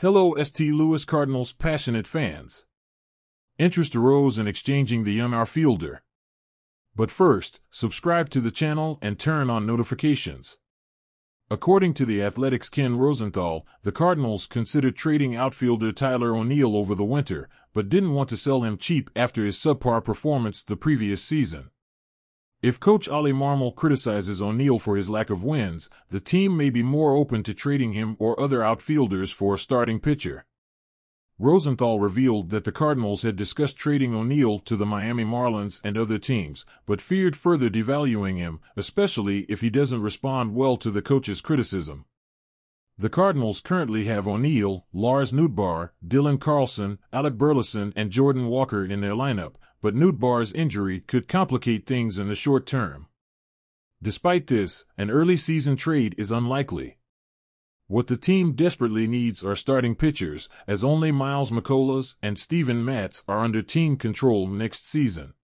Hello, St Louis Cardinals passionate fans. Interest arose in exchanging the young outfielder. But first, subscribe to the channel and turn on notifications. According to The Athletic's Ken Rosenthal, the Cardinals considered trading outfielder Tyler O'Neill over the winter, but didn't want to sell him cheap after his subpar performance the previous season. If coach Ollie Marmol criticizes O'Neill for his lack of wins, the team may be more open to trading him or other outfielders for a starting pitcher. Rosenthal revealed that the Cardinals had discussed trading O'Neill to the Miami Marlins and other teams, but feared further devaluing him, especially if he doesn't respond well to the coach's criticism. The Cardinals currently have O'Neill, Lars Nootbaar, Dylan Carlson, Alec Burleson, and Jordan Walker in their lineup, but Nootbaar's injury could complicate things in the short term. Despite this, an early season trade is unlikely. What the team desperately needs are starting pitchers, as only Miles Mikolas and Steven Matz are under team control next season.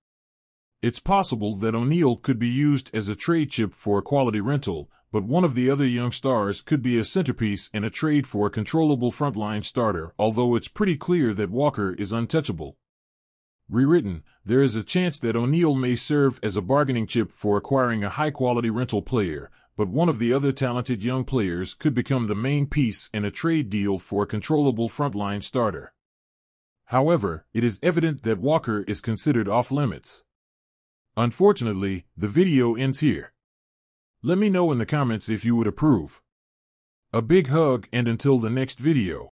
It's possible that O'Neill could be used as a trade chip for a quality rental, but one of the other young stars could be a centerpiece in a trade for a controllable frontline starter, although it's pretty clear that Walker is untouchable. Rewritten, there is a chance that O'Neill may serve as a bargaining chip for acquiring a high-quality rental player, but one of the other talented young players could become the main piece in a trade deal for a controllable frontline starter. However, it is evident that Walker is considered off-limits. Unfortunately, the video ends here. Let me know in the comments if you would approve. A big hug, and until the next video.